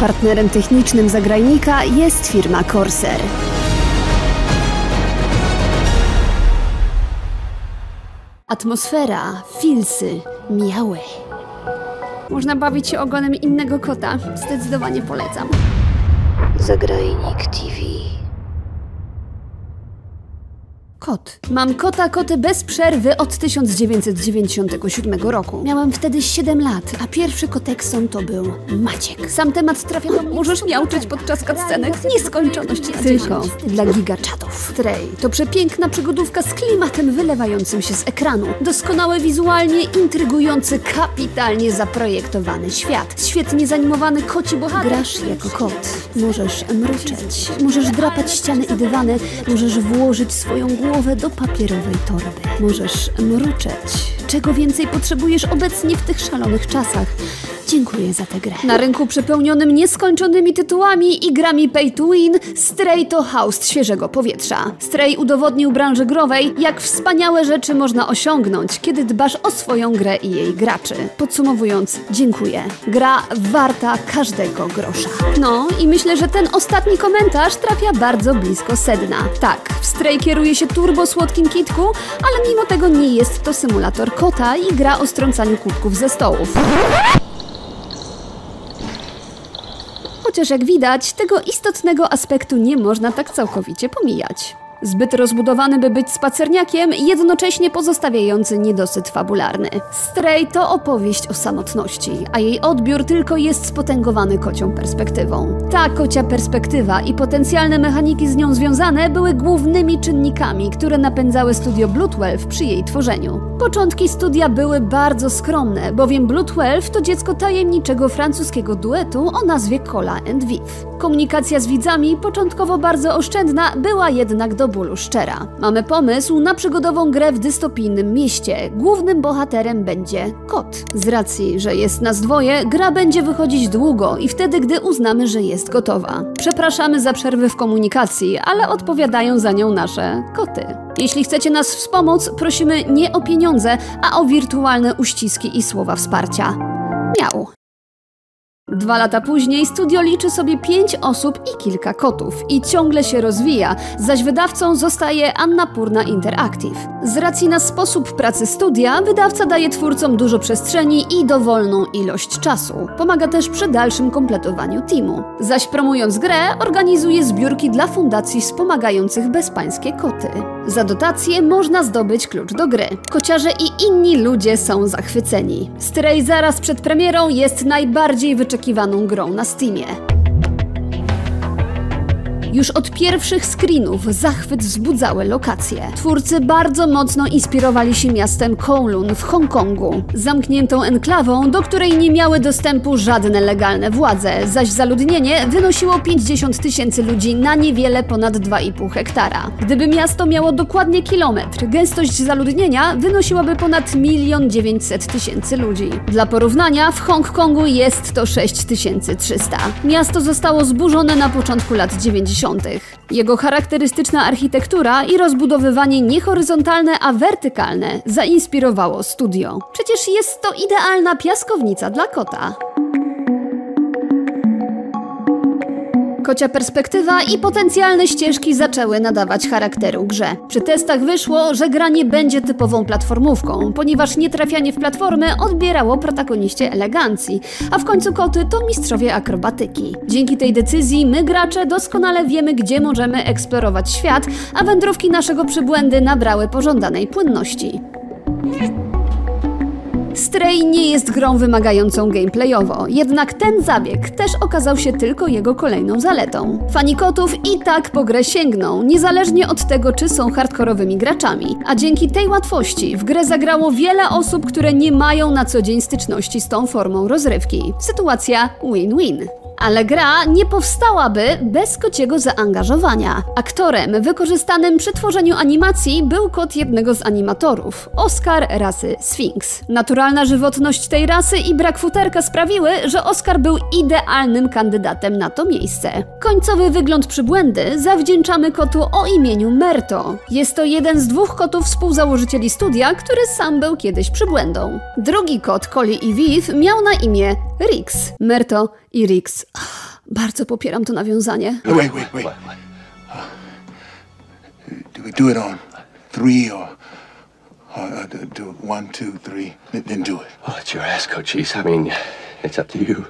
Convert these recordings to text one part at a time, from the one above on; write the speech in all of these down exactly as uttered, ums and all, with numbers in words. Partnerem technicznym Zagrajnika jest firma Corsair. Atmosfera, filsy, miały. Można bawić się ogonem innego kota. Zdecydowanie polecam. Zagrajnik T V. Kot. Mam kota koty bez przerwy od tysiąc dziewięćset dziewięćdziesiątego siódmego roku. Miałem wtedy siedem lat, a pierwszy kotekson to był Maciek. Sam temat trafia do mnie. Możesz miauczyć podczas cutscenek. Nieskończoność tylko dla gigaczatów. Stray to przepiękna przygodówka z klimatem wylewającym się z ekranu. Doskonały wizualnie, intrygujący, kapitalnie zaprojektowany świat. Świetnie zanimowany koci bohater. Grasz jako kot. Możesz mruczeć, możesz drapać ściany i dywany, możesz włożyć swoją głowę do papierowej torby. Możesz mruczeć. Czego więcej potrzebujesz obecnie w tych szalonych czasach? Dziękuję za tę grę. Na rynku przepełnionym nieskończonymi tytułami i grami pay to win, Stray to haust świeżego powietrza. Stray udowodnił branży growej, jak wspaniałe rzeczy można osiągnąć, kiedy dbasz o swoją grę i jej graczy. Podsumowując, dziękuję. Gra warta każdego grosza. No i myślę, że ten ostatni komentarz trafia bardzo blisko sedna. Tak, w Stray kieruje się turbo słodkim kitku, ale mimo tego nie jest to symulator kota i gra o strącaniu kubków ze stołów. Chociaż jak widać, tego istotnego aspektu nie można tak całkowicie pomijać. Zbyt rozbudowany, by być spacerniakiem, jednocześnie pozostawiający niedosyt fabularny. Stray to opowieść o samotności, a jej odbiór tylko jest spotęgowany kocią perspektywą. Ta kocia perspektywa i potencjalne mechaniki z nią związane były głównymi czynnikami, które napędzały studio BlueTwelve przy jej tworzeniu. Początki studia były bardzo skromne, bowiem BlueTwelve to dziecko tajemniczego francuskiego duetu o nazwie Kola and Viv. Komunikacja z widzami, początkowo bardzo oszczędna, była jednak do bólu szczera. Mamy pomysł na przygodową grę w dystopijnym mieście. Głównym bohaterem będzie kot. Z racji, że jest nas dwoje, gra będzie wychodzić długo i wtedy, gdy uznamy, że jest gotowa. Przepraszamy za przerwy w komunikacji, ale odpowiadają za nią nasze koty. Jeśli chcecie nas wspomóc, prosimy nie o pieniądze, a o wirtualne uściski i słowa wsparcia. Miau! Dwa lata później studio liczy sobie pięć osób i kilka kotów i ciągle się rozwija, zaś wydawcą zostaje Annapurna Interactive. Z racji na sposób pracy studia, wydawca daje twórcom dużo przestrzeni i dowolną ilość czasu. Pomaga też przy dalszym kompletowaniu teamu. Zaś promując grę, organizuje zbiórki dla fundacji wspomagających bezpańskie koty. Za dotacje można zdobyć klucz do gry. Kociarze i inni ludzie są zachwyceni. Stray zaraz przed premierą jest najbardziej wyczekiwaną grą na Steamie. Już od pierwszych screenów zachwyt wzbudzały lokacje. Twórcy bardzo mocno inspirowali się miastem Kowloon w Hongkongu, zamkniętą enklawą, do której nie miały dostępu żadne legalne władze, zaś zaludnienie wynosiło pięćdziesiąt tysięcy ludzi na niewiele ponad dwa i pół hektara. Gdyby miasto miało dokładnie kilometr, gęstość zaludnienia wynosiłaby ponad milion dziewięćset tysięcy ludzi. Dla porównania w Hongkongu jest to sześć tysięcy trzysta. Miasto zostało zburzone na początku lat dziewięćdziesiątych. Jego charakterystyczna architektura i rozbudowywanie nie horyzontalne, a wertykalne zainspirowało studio. Przecież jest to idealna piaskownica dla kota. Kocia perspektywa i potencjalne ścieżki zaczęły nadawać charakteru grze. Przy testach wyszło, że gra nie będzie typową platformówką, ponieważ nietrafianie w platformy odbierało protagoniście elegancji, a w końcu koty to mistrzowie akrobatyki. Dzięki tej decyzji my gracze doskonale wiemy, gdzie możemy eksplorować świat, a wędrówki naszego przybłędy nabrały pożądanej płynności. Stray nie jest grą wymagającą gameplayowo, jednak ten zabieg też okazał się tylko jego kolejną zaletą. Fani kotów i tak po grę sięgną, niezależnie od tego, czy są hardkorowymi graczami, a dzięki tej łatwości w grę zagrało wiele osób, które nie mają na co dzień styczności z tą formą rozrywki. Sytuacja win-win. Ale gra nie powstałaby bez kociego zaangażowania. Aktorem wykorzystanym przy tworzeniu animacji był kot jednego z animatorów, Oscar rasy Sphinx. Naturalna żywotność tej rasy i brak futerka sprawiły, że Oscar był idealnym kandydatem na to miejsce. Końcowy wygląd przybłędy zawdzięczamy kotu o imieniu Merto. Jest to jeden z dwóch kotów współzałożycieli studia, który sam był kiedyś przybłędą. Drugi kot Coli i Viv miał na imię Riggs. Merto i Riggs. Bardzo popieram to nawiązanie. No, wait, wait, wait. Do it on three or do it one, two, three, then do it. Well, it's your ass, Cochise. I mean, it's up to you.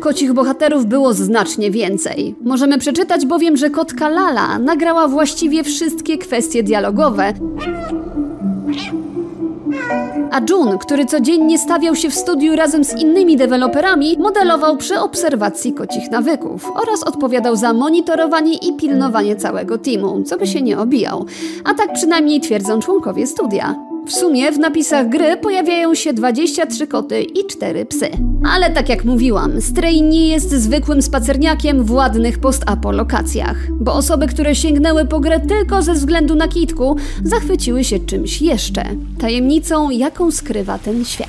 Kocich bohaterów było znacznie więcej. Możemy przeczytać bowiem, że kotka Lala nagrała właściwie wszystkie kwestie dialogowe, a Jun, który codziennie stawiał się w studiu razem z innymi deweloperami, modelował przy obserwacji kocich nawyków oraz odpowiadał za monitorowanie i pilnowanie całego teamu, co by się nie obijał. A tak przynajmniej twierdzą członkowie studia. W sumie w napisach gry pojawiają się dwadzieścia trzy koty i cztery psy. Ale tak jak mówiłam, Stray nie jest zwykłym spacerniakiem w ładnych post-apo lokacjach, bo osoby, które sięgnęły po grę tylko ze względu na kitku, zachwyciły się czymś jeszcze. Tajemnicą, jaką skrywa ten świat.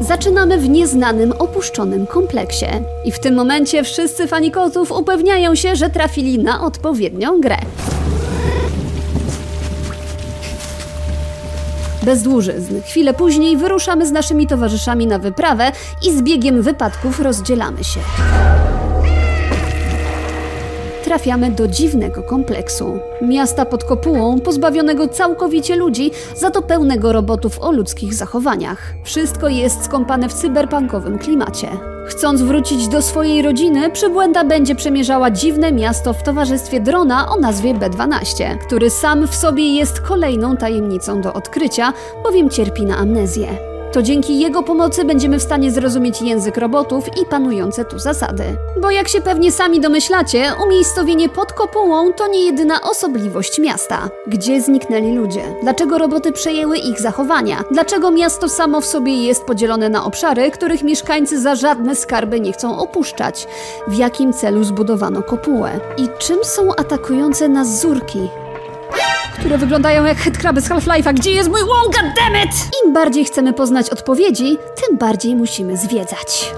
Zaczynamy w nieznanym, opuszczonym kompleksie. I w tym momencie wszyscy fani kotów upewniają się, że trafili na odpowiednią grę. Bez dłużyzn. Chwilę później wyruszamy z naszymi towarzyszami na wyprawę i z biegiem wypadków rozdzielamy się. Trafiamy do dziwnego kompleksu. Miasta pod kopułą, pozbawionego całkowicie ludzi, za to pełnego robotów o ludzkich zachowaniach. Wszystko jest skąpane w cyberpunkowym klimacie. Chcąc wrócić do swojej rodziny, przybłęda będzie przemierzała dziwne miasto w towarzystwie drona o nazwie B dwanaście, który sam w sobie jest kolejną tajemnicą do odkrycia, bowiem cierpi na amnezję. To dzięki jego pomocy będziemy w stanie zrozumieć język robotów i panujące tu zasady. Bo jak się pewnie sami domyślacie, umiejscowienie pod kopułą to nie jedyna osobliwość miasta. Gdzie zniknęli ludzie? Dlaczego roboty przejęły ich zachowania? Dlaczego miasto samo w sobie jest podzielone na obszary, których mieszkańcy za żadne skarby nie chcą opuszczać? W jakim celu zbudowano kopułę? I czym są atakujące nas zurki? Które wyglądają jak headkraby z Half-Life'a. Gdzie jest mój łąk, goddammit? Im bardziej chcemy poznać odpowiedzi, tym bardziej musimy zwiedzać.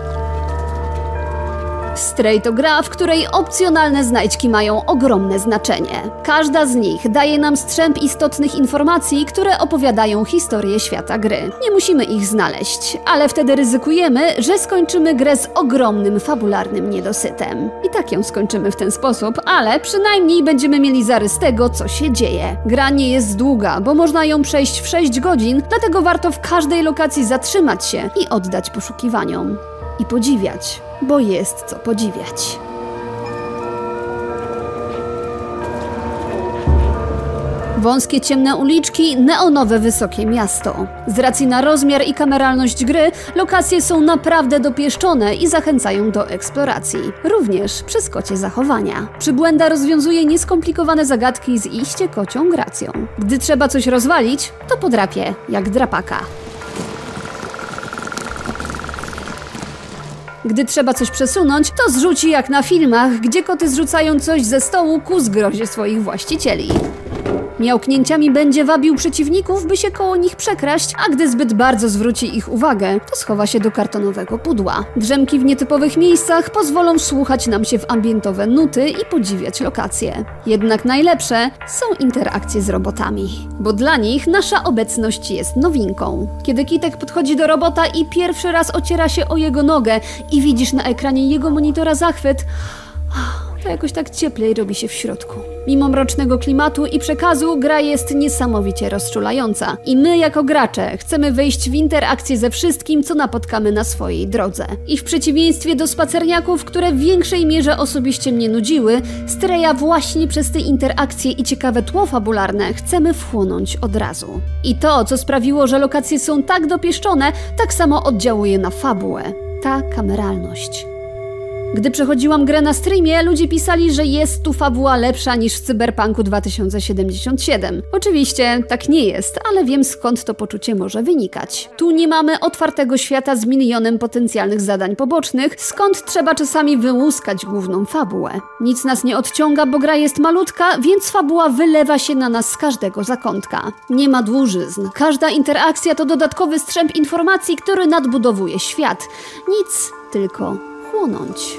Stray to gra, w której opcjonalne znajdźki mają ogromne znaczenie. Każda z nich daje nam strzęp istotnych informacji, które opowiadają historię świata gry. Nie musimy ich znaleźć, ale wtedy ryzykujemy, że skończymy grę z ogromnym fabularnym niedosytem. I tak ją skończymy w ten sposób, ale przynajmniej będziemy mieli zarys tego, co się dzieje. Gra nie jest długa, bo można ją przejść w sześć godzin, dlatego warto w każdej lokacji zatrzymać się i oddać poszukiwaniom. I podziwiać, bo jest co podziwiać. Wąskie ciemne uliczki, neonowe wysokie miasto. Z racji na rozmiar i kameralność gry, lokacje są naprawdę dopieszczone i zachęcają do eksploracji. Również przez kocie zachowania. Przybłęda rozwiązuje nieskomplikowane zagadki z iście kocią gracją. Gdy trzeba coś rozwalić, to podrapie jak drapaka. Gdy trzeba coś przesunąć, to zrzuci jak na filmach, gdzie koty zrzucają coś ze stołu ku zgrozie swoich właścicieli. Miałknięciami będzie wabił przeciwników, by się koło nich przekraść, a gdy zbyt bardzo zwróci ich uwagę, to schowa się do kartonowego pudła. Drzemki w nietypowych miejscach pozwolą słuchać nam się w ambientowe nuty i podziwiać lokacje. Jednak najlepsze są interakcje z robotami, bo dla nich nasza obecność jest nowinką. Kiedy Kitek podchodzi do robota i pierwszy raz ociera się o jego nogę i widzisz na ekranie jego monitora zachwyt, to jakoś tak cieplej robi się w środku. Mimo mrocznego klimatu i przekazu, gra jest niesamowicie rozczulająca. I my jako gracze chcemy wejść w interakcję ze wszystkim, co napotkamy na swojej drodze. I w przeciwieństwie do spacerniaków, które w większej mierze osobiście mnie nudziły, Straya właśnie przez te interakcje i ciekawe tło fabularne chcemy wchłonąć od razu. I to, co sprawiło, że lokacje są tak dopieszczone, tak samo oddziałuje na fabułę. Ta kameralność. Gdy przechodziłam grę na streamie, ludzie pisali, że jest tu fabuła lepsza niż w Cyberpunku dwa tysiące siedemdziesiąt siedem. Oczywiście tak nie jest, ale wiem, skąd to poczucie może wynikać. Tu nie mamy otwartego świata z milionem potencjalnych zadań pobocznych, skąd trzeba czasami wyłuskać główną fabułę. Nic nas nie odciąga, bo gra jest malutka, więc fabuła wylewa się na nas z każdego zakątka. Nie ma dłużyzn. Każda interakcja to dodatkowy strzęp informacji, który nadbudowuje świat. Nic, tylko chłonąć.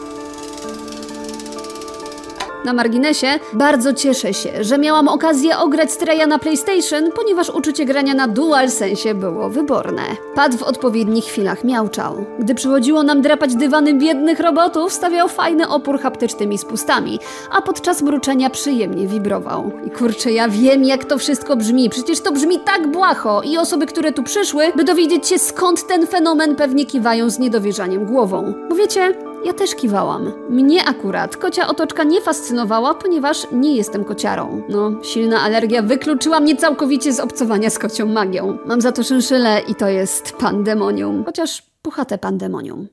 Na marginesie, bardzo cieszę się, że miałam okazję ograć Straya na PlayStation, ponieważ uczucie grania na DualSense było wyborne. Pad w odpowiednich chwilach miauczał. Gdy przychodziło nam drapać dywany biednych robotów, stawiał fajny opór haptycznymi spustami, a podczas mruczenia przyjemnie wibrował. I kurczę, ja wiem, jak to wszystko brzmi, przecież to brzmi tak błaho i osoby, które tu przyszły, by dowiedzieć się, skąd ten fenomen, pewnie kiwają z niedowierzaniem głową. Bo wiecie, ja też kiwałam. Mnie akurat kocia otoczka nie fascynowała, ponieważ nie jestem kociarą. No, silna alergia wykluczyła mnie całkowicie z obcowania z kocią magią. Mam za to szynszylę i to jest pandemonium. Chociaż puchate pandemonium.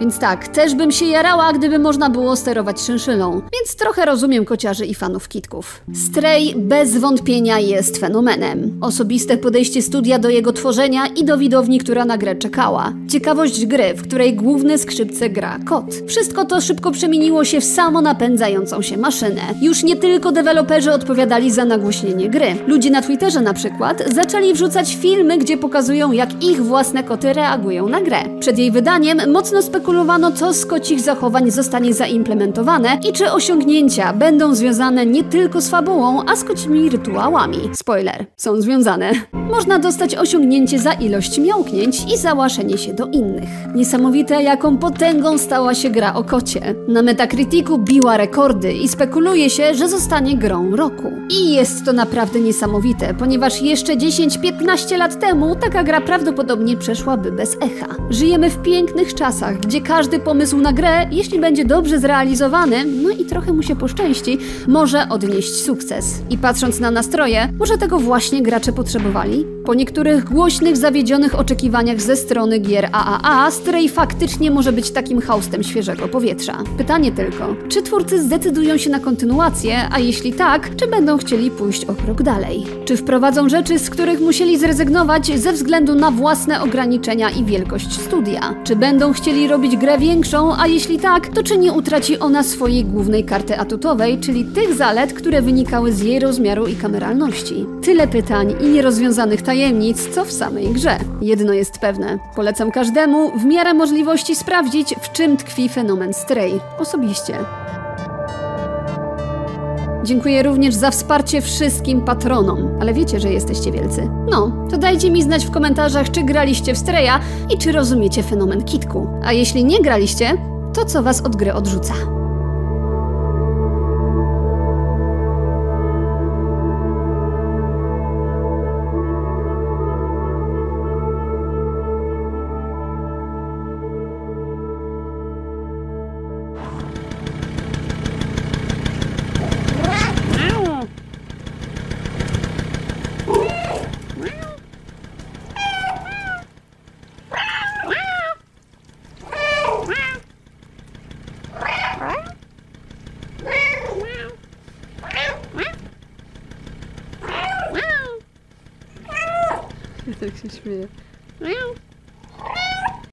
Więc tak, też bym się jarała, gdyby można było sterować szynszylą. Więc trochę rozumiem kociarzy i fanów kitków. Stray bez wątpienia jest fenomenem. Osobiste podejście studia do jego tworzenia i do widowni, która na grę czekała. Ciekawość gry, w której główne skrzypce gra kot. Wszystko to szybko przemieniło się w samonapędzającą się maszynę. Już nie tylko deweloperzy odpowiadali za nagłośnienie gry. Ludzie na Twitterze na przykład zaczęli wrzucać filmy, gdzie pokazują, jak ich własne koty reagują na grę. Przed jej wydaniem mocno spekulowano, co z kocich zachowań zostanie zaimplementowane i czy osiągnięcia będą związane nie tylko z fabułą, a z kocimi rytuałami. Spoiler, są związane. Można dostać osiągnięcie za ilość miałknięć i załaszenie się do innych. Niesamowite, jaką potęgą stała się gra o kocie. Na Metacriticu biła rekordy i spekuluje się, że zostanie grą roku. I jest to naprawdę niesamowite, ponieważ jeszcze dziesięć-piętnaście lat temu taka gra prawdopodobnie przeszłaby bez echa. Żyjemy w pięknych czasach, gdzie każdy pomysł na grę, jeśli będzie dobrze zrealizowany, no i trochę mu się poszczęści, może odnieść sukces. I patrząc na nastroje, może tego właśnie gracze potrzebowali? Po niektórych głośnych, zawiedzionych oczekiwaniach ze strony gier triple A, Stray faktycznie może być takim haustem świeżego powietrza. Pytanie tylko, czy twórcy zdecydują się na kontynuację, a jeśli tak, czy będą chcieli pójść o krok dalej? Czy wprowadzą rzeczy, z których musieli zrezygnować ze względu na własne ograniczenia i wielkość studia? Czy będą chcieli robić grę większą, a jeśli tak, to czy nie utraci ona swojej głównej karty atutowej, czyli tych zalet, które wynikały z jej rozmiaru i kameralności? Tyle pytań i nierozwiązanych tajemnic, co w samej grze. Jedno jest pewne. Polecam każdemu w miarę możliwości sprawdzić, w czym tkwi fenomen Stray. Osobiście. Dziękuję również za wsparcie wszystkim patronom, ale wiecie, że jesteście wielcy. No, to dajcie mi znać w komentarzach, czy graliście w Straya i czy rozumiecie fenomen kitku. A jeśli nie graliście, to co was od gry odrzuca? Tak się śmieje.